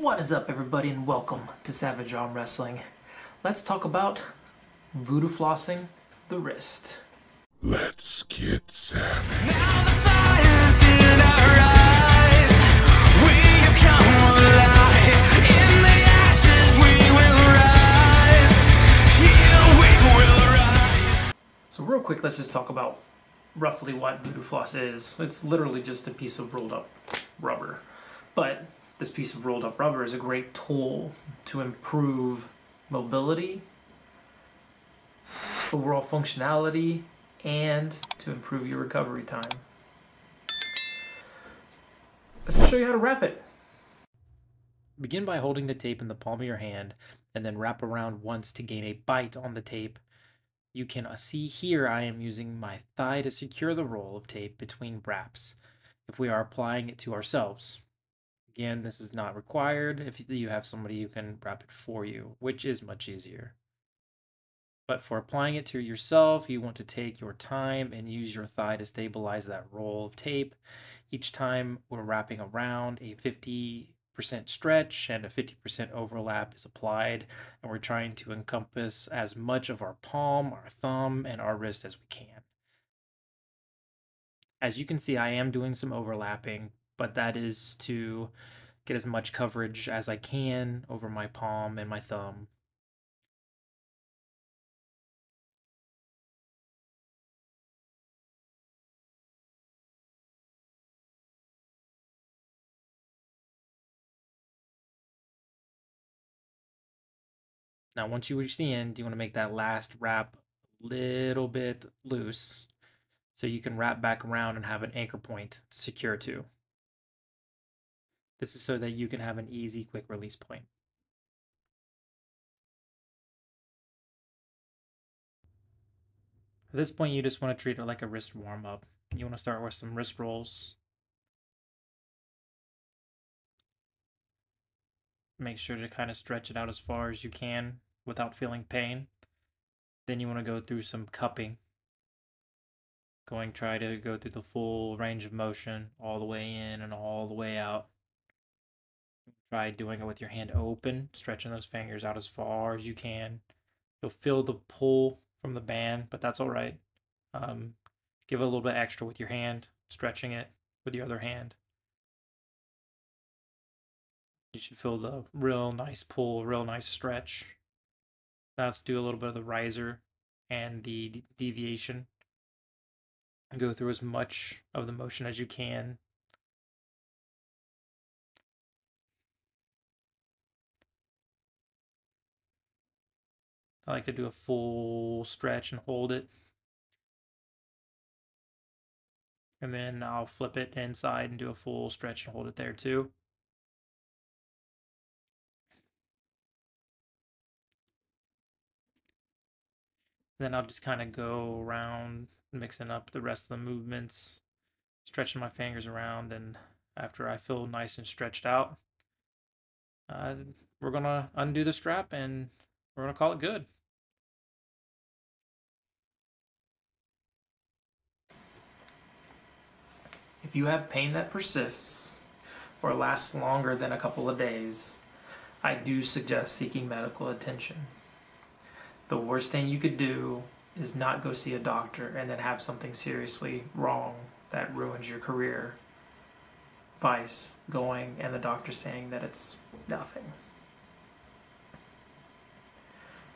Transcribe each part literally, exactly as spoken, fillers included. What is up, everybody, and welcome to Savage Arm Wrestling. Let's talk about voodoo flossing the wrist. Let's get savage. Now the fire's in our eyes. We have come alive. In the ashes we will rise. Here we will rise. So real quick, let's just talk about roughly what voodoo floss is. It's literally just a piece of rolled up rubber. But this piece of rolled up rubber is a great tool to improve mobility, overall functionality, and to improve your recovery time. Let's show you how to wrap it. Begin by holding the tape in the palm of your hand and then wrap around once to gain a bite on the tape. You can see here I am using my thigh to secure the roll of tape between wraps if we are applying it to ourselves. Again, this is not required if you have somebody who can wrap it for you, which is much easier. But for applying it to yourself, you want to take your time and use your thigh to stabilize that roll of tape. Each time we're wrapping around, a fifty percent stretch and a fifty percent overlap is applied, and we're trying to encompass as much of our palm, our thumb, and our wrist as we can. As you can see, I am doing some overlapping, but that is to get as much coverage as I can over my palm and my thumb. Now, once you reach the end, you want to make that last wrap a little bit loose so you can wrap back around and have an anchor point to secure to. This is so that you can have an easy, quick release point. At this point, you just want to treat it like a wrist warm-up. You want to start with some wrist rolls. Make sure to kind of stretch it out as far as you can without feeling pain. Then you want to go through some cupping. Going, try to go through the full range of motion, all the way in and all the way out. Try doing it with your hand open, stretching those fingers out as far as you can. You'll feel the pull from the band, but that's all right. Um, give it a little bit extra with your hand, stretching it with your other hand. You should feel the real nice pull, real nice stretch. Now let's do a little bit of the riser and the de deviation. Go through as much of the motion as you can. I like to do a full stretch and hold it. And then I'll flip it inside and do a full stretch and hold it there too. Then I'll just kind of go around, mixing up the rest of the movements, stretching my fingers around, and after I feel nice and stretched out, uh, we're going to undo the strap and we're going to call it good. If you have pain that persists or lasts longer than a couple of days, I do suggest seeking medical attention. The worst thing you could do is not go see a doctor and then have something seriously wrong that ruins your career. Vice going and the doctor saying that it's nothing.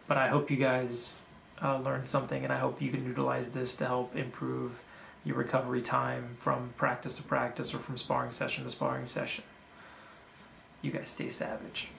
But I hope you guys uh, learned something, and I hope you can utilize this to help improve your recovery time from practice to practice or from sparring session to sparring session. You guys stay savage.